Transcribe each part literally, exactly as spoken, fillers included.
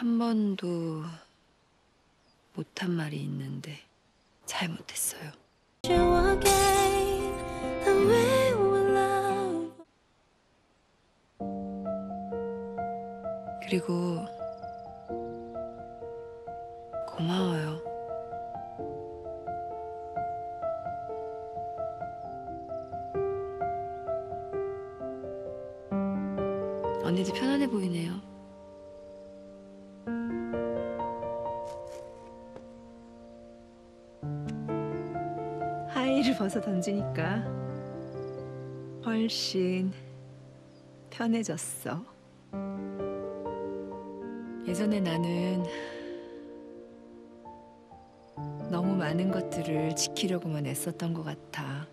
한 번도 못한 말이 있는데 잘못했어요. 그리고 고마워요. 언니도 편안해 보이네요. 하이힐을 벗어 던지니까 훨씬 편해졌어. 예전에 나는 너무 많은 것들을 지키려고만 애썼던 것 같아.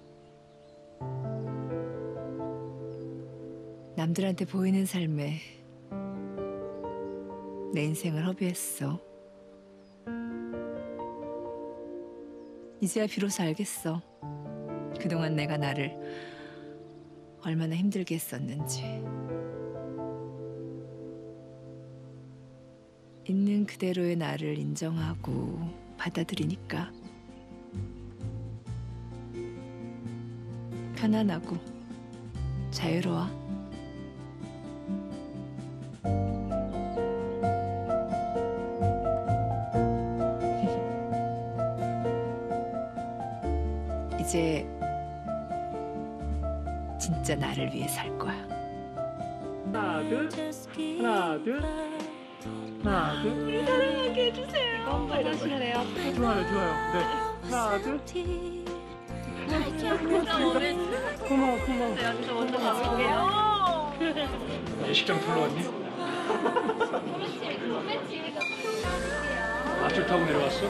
남들한테 보이는 삶에 내 인생을 허비했어. 이제야 비로소 알겠어. 그동안 내가 나를 얼마나 힘들게 했었는지. 있는 그대로의 나를 인정하고 받아들이니까 편안하고 자유로워. 이제 진짜 나를 위해 살 거야. 하나 둘, 하나 둘. 하나, 둘. 우리 사랑하게 해주세요. 너무 잘하시네요. 좋아요, 좋아요. 네. 하나, 둘. 고마워, 고마워. 네, 여기서 먼저 가볼게요. 예식장 털러 왔니? 소매치기, 소매치기. 아, 줄 타고 내려왔어?